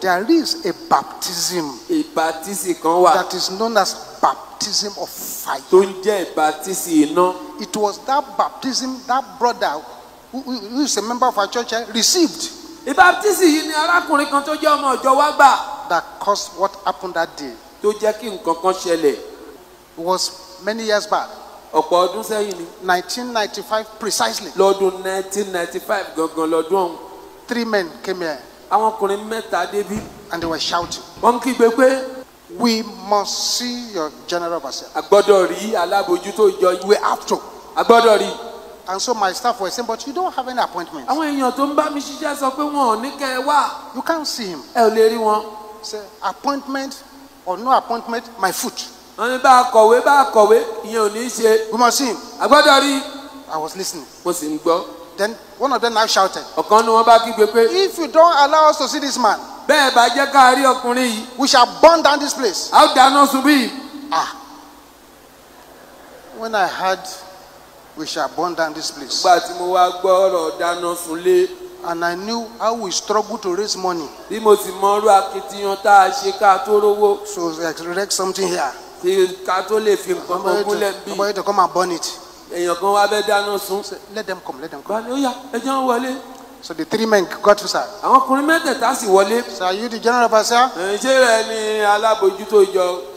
there is a baptism that is known as baptism of fire. It was that baptism that brother who is a member of our church received that caused what happened that day. It was many years back. 1995 precisely. 1995. 3 men came here. And they were shouting, "We must see your general vessel. We have to." And so my staff were saying, "But you don't have any appointment. You can't see him." Say, "Appointment or no appointment, my foot. We must see him." I was listening. Then one of them now shouted, "If you don't allow us to see this man, we shall burn down this place." When I heard, "We shall burn down this place," and I knew how we struggle to raise money. So erect something here. Somebody to come and burn it. So, let them come. So the 3 men got to sir. "So are you the general pastor?" I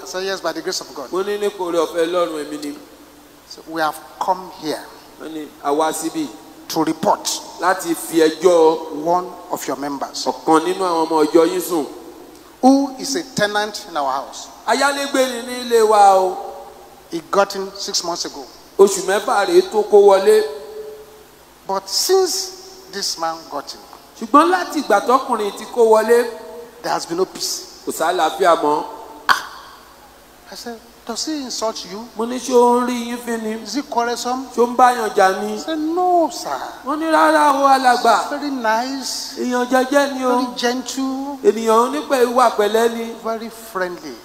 said, "Yes, by the grace of God." So we have come here to report one of your members who is a tenant in our house. He got in 6 months ago. But since this man got in, there has been no peace. I said, "Does he insult you? Is it quarrelsome?" He said, "No, sir. He's very nice, very gentle, very friendly."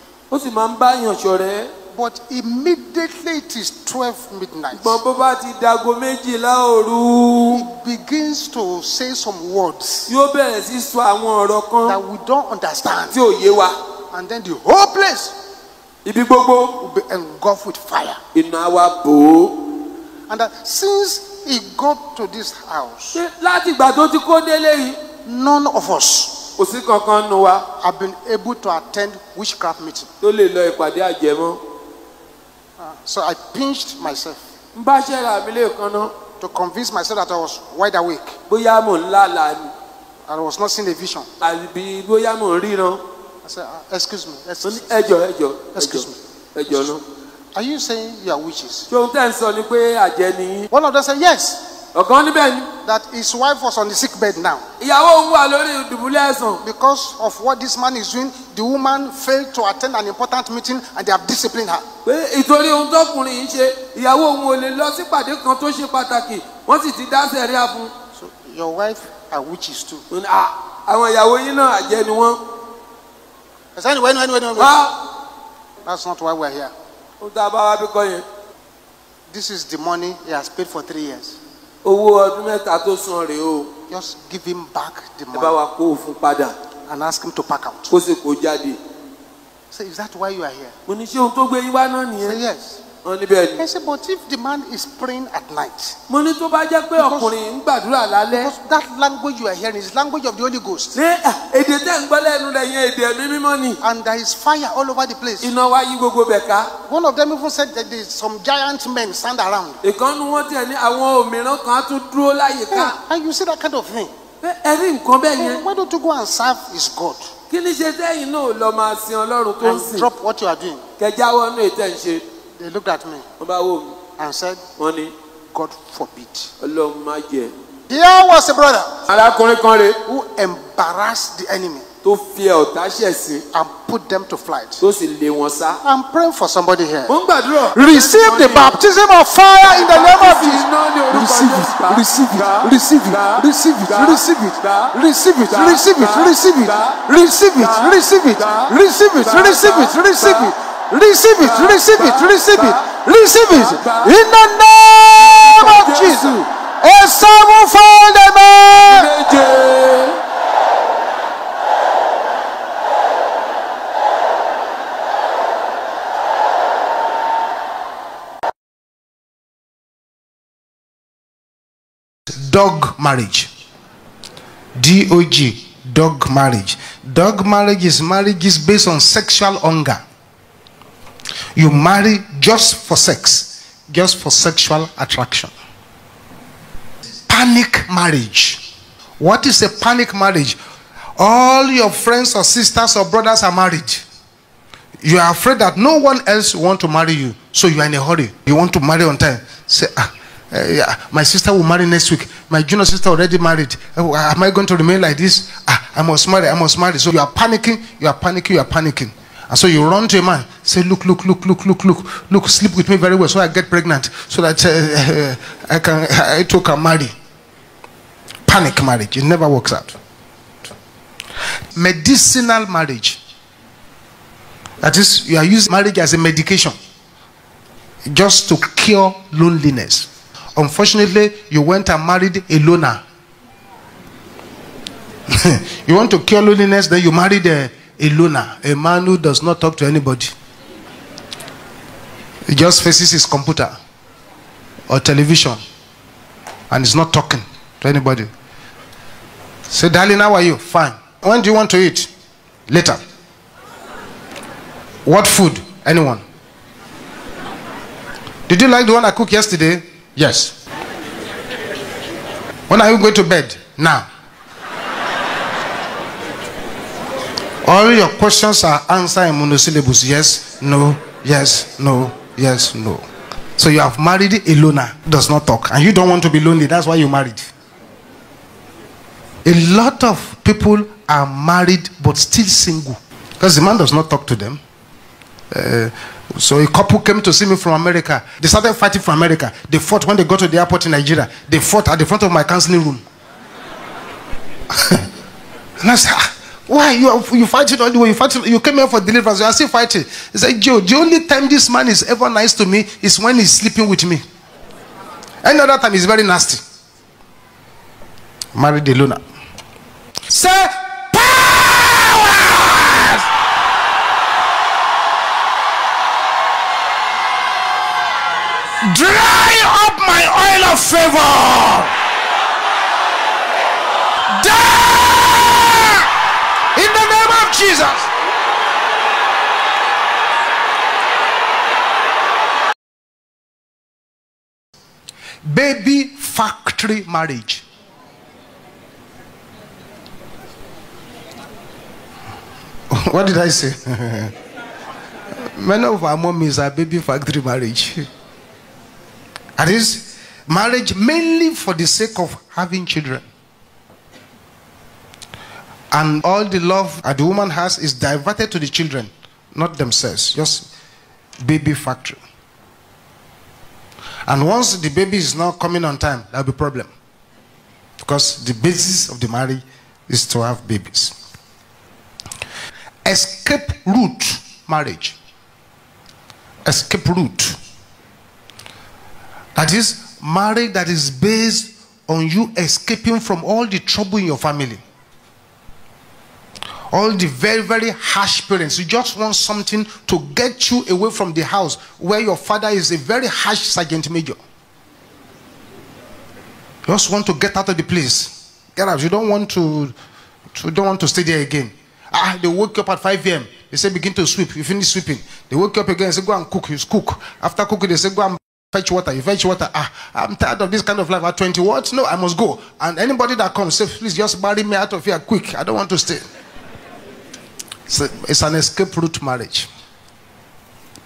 But immediately it is 12 midnight. He begins to say some words that we don't understand. And then the whole place will be engulfed with fire. And that since he got to this house, none of us have been able to attend witchcraft meeting. So I pinched myself to convince myself that I was wide awake. I was not seeing a vision. I said, excuse me. "Are you saying you are witches?" One of them said, "Yes. That his wife was on the sick bed now. Because of what this man is doing, the woman failed to attend an important meeting and they have disciplined her. So your wife are witches too." That's not why we're here. This is the money he has paid for 3 years. Just give him back the money and ask him to pack out. Say, "Is that why you are here?" He said, "Yes." I said, "But if the man is praying at night," because that language you are hearing is language of the Holy Ghost, and there is fire all over the place. One of them even said that some giant men stand around. And you see that kind of thing. So why don't you go and serve his God and drop what you are doing? They looked at me and said, "God forbid." Here was a brother who embarrassed the enemy and put them to flight. I'm praying for somebody here. Receive the baptism of fire in the name of Jesus. Receive it. Receive it in the name of Jesus. dog marriage. D-O-G, dog marriage. Dog marriage is based on sexual hunger. You marry just for sex, just for sexual attraction. Panic marriage. What is a panic marriage? All your friends or sisters or brothers are married. You are afraid that no one else wants to marry you, so you are in a hurry. You want to marry on time. Say, my sister will marry next week. My junior sister already married. Am I going to remain like this? I must marry, I must marry. So you are panicking, you are panicking, you are panicking. And so you run to a man, say, look, sleep with me very well so I get pregnant, so that I too can marry. Panic marriage, it never works out. Medicinal marriage. That is, you are using marriage as a medication just to cure loneliness. Unfortunately, you went and married a loner. You want to cure loneliness, then you married a loner, a man who does not talk to anybody. He just faces his computer or television and is not talking to anybody. Say, darling, how are you? Fine. When do you want to eat? Later. What food? Anyone? Did you like the one I cooked yesterday? Yes. When are you going to bed? Now. All your questions are answered in monosyllables. Yes, no, yes, no, yes, no. So you have married a loner, does not talk. And you don't want to be lonely. That's why you married. A lot of people are married but still single. Because the man does not talk to them. So a couple came to see me from America. They started fighting for America. They fought when they got to the airport in Nigeria. They fought at the front of my counseling room. And I said, why? You fighting all the way. You came here for deliverance. You are still fighting. He said, Joe, the only time this man is ever nice to me is when he's sleeping with me. Any other time, he's very nasty. Married the Luna. Say, dry up my oil of favor. Die in the name of Jesus. Baby factory marriage. What did I say? Many of our mommies are baby factory marriage. That is marriage mainly for the sake of having children. And all the love that the woman has is diverted to the children, not themselves. Just baby factory. And once the baby is not coming on time, that will be a problem. Because the basis of the marriage is to have babies. Escape route marriage. Escape route. That is, marriage that is based on you escaping from all the trouble in your family. All the very, very harsh parents. You just want something to get you away from the house where your father is a very harsh sergeant major. You just want to get out of the place. Get out. You don't want to stay there again. Ah, they woke up at 5 a.m. They say, begin to sweep. You finish sweeping. They woke up again and say, go and cook. You cook. After cooking, they say, go and fetch water. You fetch water. I'm tired of this kind of life. At 20 what? No, I must go. And anybody that comes, say, please just bury me out of here quick. I don't want to stay. So it's an escape route marriage.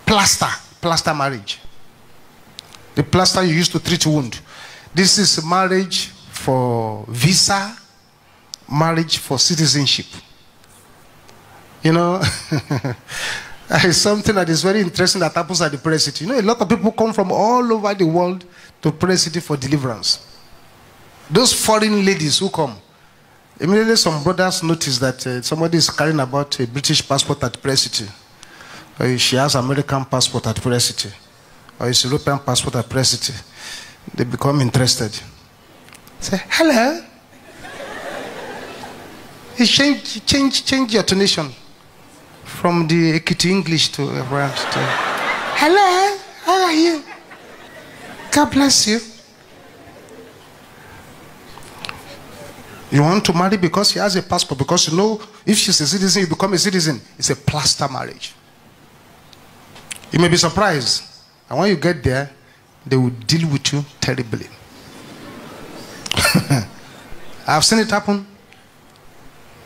Plaster marriage. The plaster you use to treat wound. This is marriage for visa, marriage for citizenship. You know. It's something that is very interesting that happens at the prayer city. You know, a lot of people come from all over the world to prayer city for deliverance. Those foreign ladies who come, immediately some brothers notice that somebody is carrying about a British passport at prayer city. Or she has American passport at prayer city. Or it's European passport at prayer city. They become interested. Say, hello. change your tonation. From the Ekiti English to around. Hello, how are you? God bless you. You want to marry because she has a passport, because you know if she's a citizen, you become a citizen. It's a plaster marriage. You may be surprised. And when you get there, they will deal with you terribly. I've seen it happen.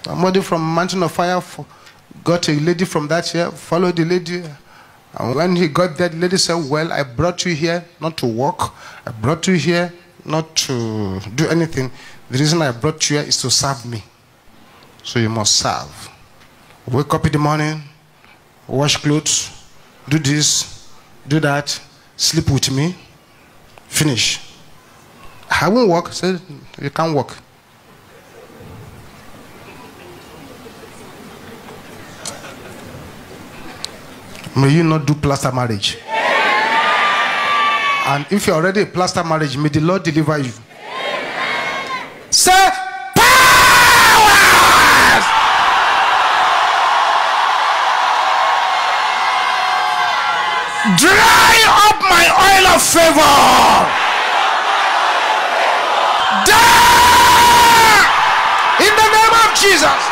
Somebody from Mountain of Fire got a lady from that here, followed the lady. And when he got there, the lady said, well, I brought you here not to work. I brought you here not to do anything. The reason I brought you here is to serve me. So you must serve. Wake up in the morning, wash clothes, do this, do that, sleep with me, finish. I won't work. Said, you can't work. May you not do plaster marriage. Yeah. And if you're already a plaster marriage, may the Lord deliver you. Yeah. Say, dry up my oil of favor. There! In the name of Jesus.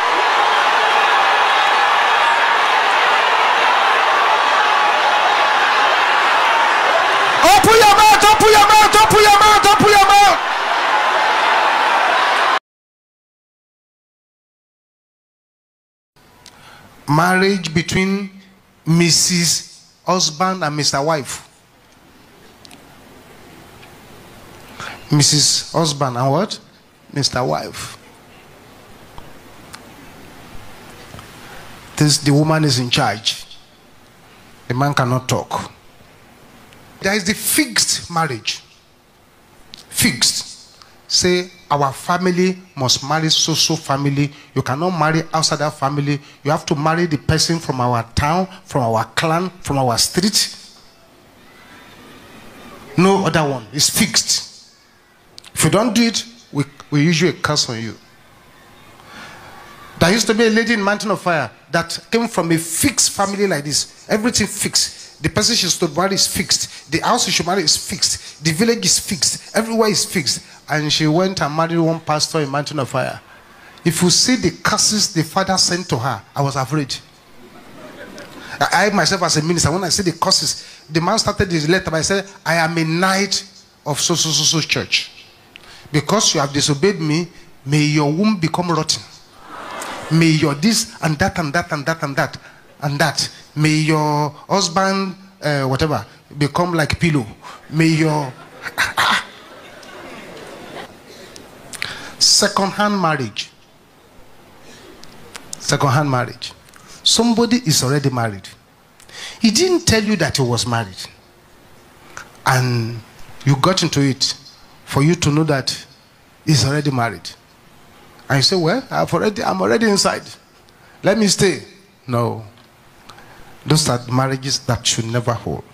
Open your mouth, open your mouth, open your mouth, open your mouth. Marriage between Mrs. Husband and Mr. Wife. Mrs. Husband and what? Mr. Wife. This, the woman is in charge. The man cannot talk. There is the fixed marriage. Fixed. Say, our family must marry so-so family. You cannot marry outside that family. You have to marry the person from our town, from our clan, from our street. No other one. It's fixed. If you don't do it, we usually curse on you. There used to be a lady in Mountain of Fire that came from a fixed family like this. Everything fixed. The person she should marry is fixed. The house she should marry is fixed. The village is fixed. Everywhere is fixed. And she went and married one pastor in Mountain of Fire. If you see the curses the father sent to her, I was afraid. I myself as a minister, when I see the curses, the man started his letter by saying, I am a knight of so-so-so-so church. Because you have disobeyed me, may your womb become rotten. May your this and that and that and that and that and that. May your husband, whatever, become like pillow. May your... Second-hand marriage. Second-hand marriage. Somebody is already married. He didn't tell you that he was married. And you got into it for you to know that he's already married. And you say, well, I'm already inside. Let me stay. No. Those are marriages that should never hold.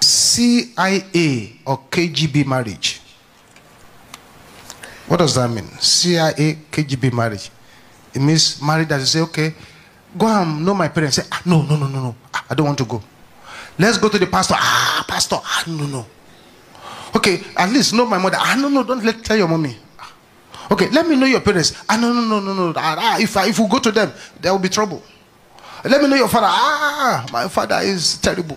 CIA or KGB marriage. What does that mean? CIA, KGB marriage. It means married that you say, okay, go and know my parents. Say, ah, no, no, no, no, no. Ah, I don't want to go. Let's go to the pastor. Ah, pastor. Ah, no, no. Okay, at least know my mother. Ah, no, no, don't tell your mommy. Ah, okay, let me know your parents. Ah, no, no, no, no, no. Ah, if we go to them, there will be trouble. Let me know your father. Ah, my father is terrible.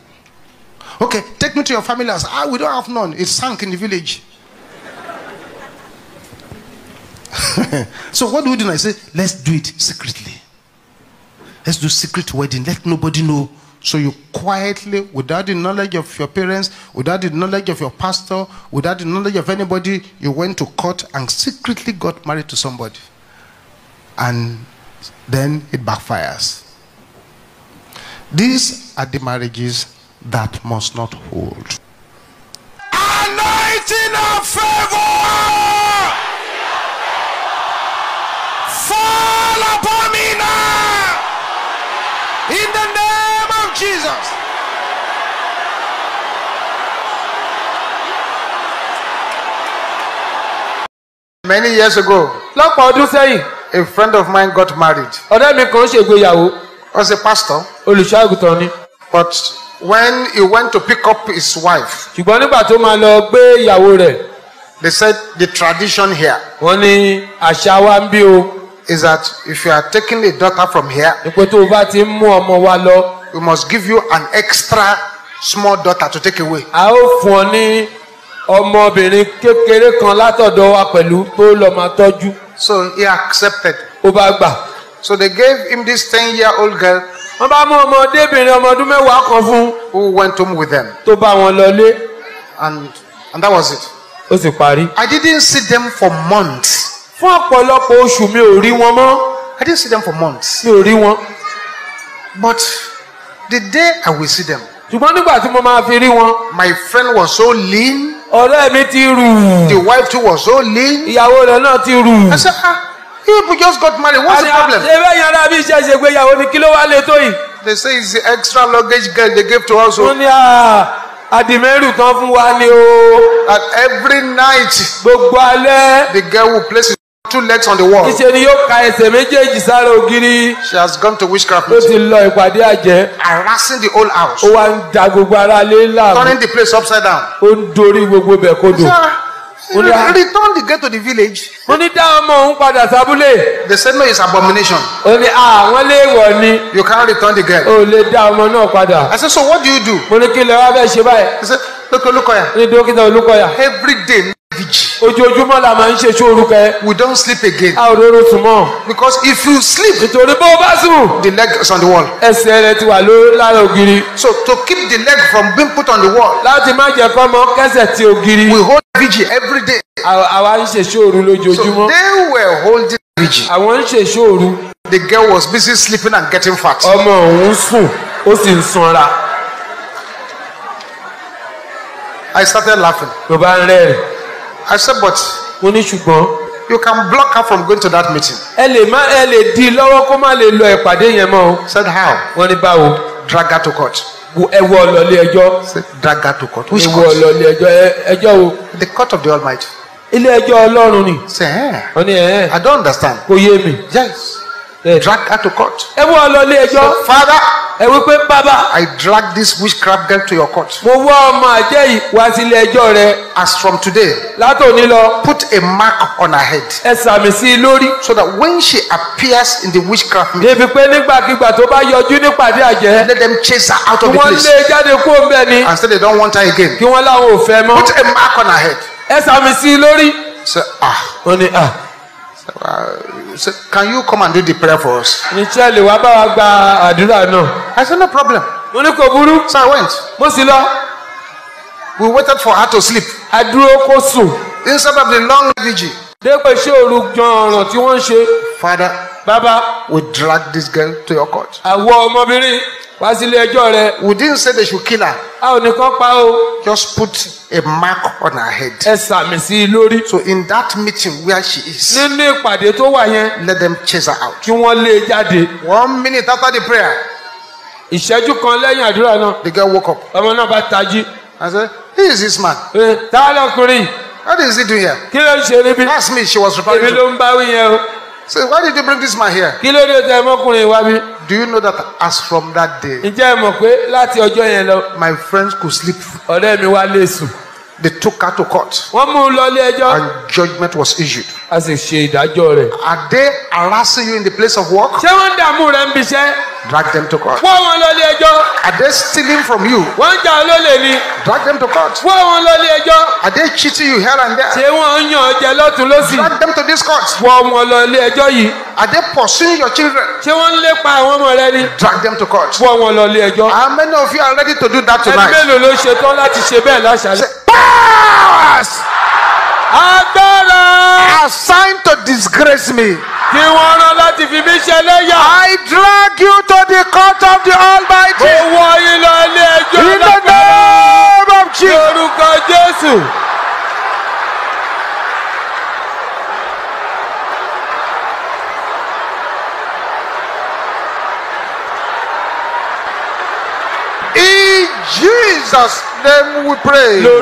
Okay, take me to your family house. Ah, we don't have none. It's sunk in the village. So what do we do now? I say, let's do it secretly. Let's do secret wedding. Let nobody know. So you quietly, without the knowledge of your parents, without the knowledge of your pastor, without the knowledge of anybody, you went to court and secretly got married to somebody. And then it backfires. These are the marriages that must not hold. Anointing of favor! Fall upon me now, in the name of Jesus. Many years ago, a friend of mine got married. Was a pastor. But when he went to pick up his wife, They said the tradition here is that if you are taking a daughter from here, we must give you an extra small daughter to take away. So he accepted. So they gave him this 10-year-old girl who went home with them. And that was it. I didn't see them for months. I didn't see them for months. But the day I will see them, my friend was so lean. The wife too was so lean. I said, people just got married. What's the problem? They say it's the extra luggage girl they gave to us. And every night, the girl will place his two legs on the wall. She has gone to witchcraft, harassing the whole house, turning the place upside down. Return the girl to the village. They said no, it's abomination. You can't return the girl. I said, so what do you do? I said, look here. Every day, we don't sleep again. Because if you sleep, the leg is on the wall. So to keep the leg from being put on the wall, we hold vigil every day. So they were holding vigil. The girl was busy sleeping and getting fat. I started laughing. I said, but you can block her from going to that meeting. Said, how? Drag her to court. Said, drag her to court. Which court? The court of the Almighty. Say, hey, I don't understand. Yes. Drag her to court. Said, Father, I drag this witchcraft girl to your court. As from today, put a mark on her head, so that when she appears in the witchcraft meeting, let them chase her out of the place. And say they don't want her again. Put a mark on her head. So, So can you come and do the prayer for us? I said, no problem. So I went. We waited for her to sleep. Instead of the long vigil, Father, Baba, we drag this girl to your court. We didn't say they should kill her. Just put a mark on her head. So in that meeting where she is, let them chase her out. 1 minute after the prayer, the girl woke up. I said, who is this man? What is he doing here? That's me she was referring to. So why did you bring this man here? Do you know that as from that day, my friends could sleep. They took her to court, and judgment was issued. Are they harassing you in the place of work? Drag them to court. Are they stealing from you? Drag them to court. Are they cheating you here and there? Drag them to this court. Are they pursuing your children? Drag them to court. How many of you are ready to do that tonight? Say, pass! Assigned to disgrace me, I drag you to the court of the Almighty in the name of Jesus. In Jesus' name we pray.